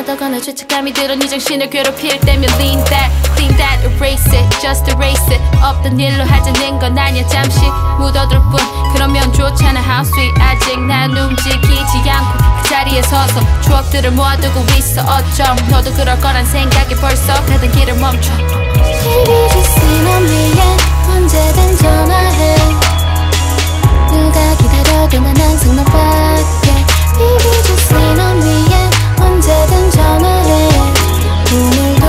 화나다거나 죄책감이 들어 네 정신을 괴롭힐 때면 lean that, clean that, erase it, just erase it. 없던 일로 하자는 건 아니야 잠시 묻어둘 뿐 그러면 좋잖아 how sweet. 아직 난 움직이지 않고 그 자리에 서서 추억들을 모아두고 있어 어쩜 너도 그럴 거란 생각에 벌써 가던 길을 멈춰. Baby just lean on me and 언제든 전화해. 누가 기다려도 난 항상 너밖에. Baby just lean on me and 언제든 전화해. 오늘도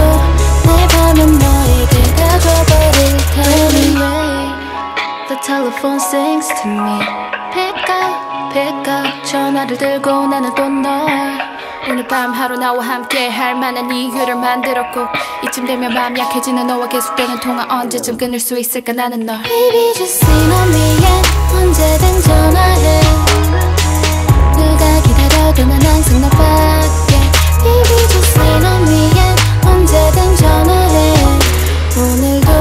내 밤은 너에게 가져버릴 테니. The telephone sings to me. Pick up, pick up. 전화를 들고 나는 또 널. 오늘 밤 하루 나와 함께 할 만한 이유를 만들었고 이쯤 되면 마음 약해지는 너와 계속되는 통화 언제쯤 끊을 수 있을까 나는 널. Baby just lean on me and 언제든 전화해. 누가 기다려도 난 항상 너밖에. Baby just lean on me and 언제든 전화해. 오늘도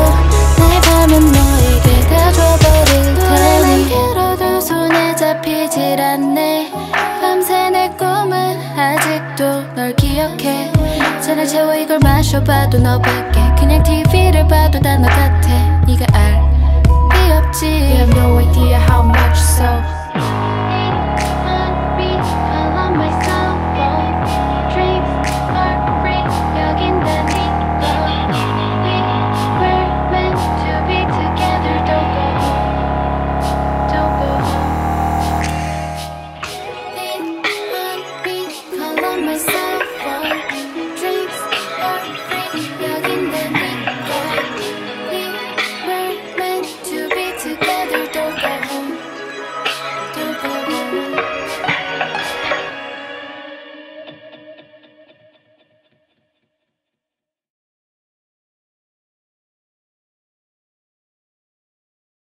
내 밤은 너에게 다 줘버릴 테니. 길어도 손에 잡히질 않네. 밤새 내 꿈은 아직도 널 기억해. 잔을 채워 이걸 마셔봐도 너밖에. 그냥 TV를 봐도 다 너 같아. 네가 알리 없지. We have no idea.